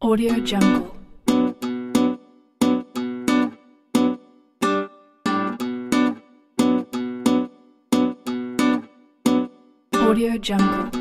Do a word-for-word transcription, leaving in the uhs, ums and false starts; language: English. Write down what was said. Audio Jungle. Audio Jungle.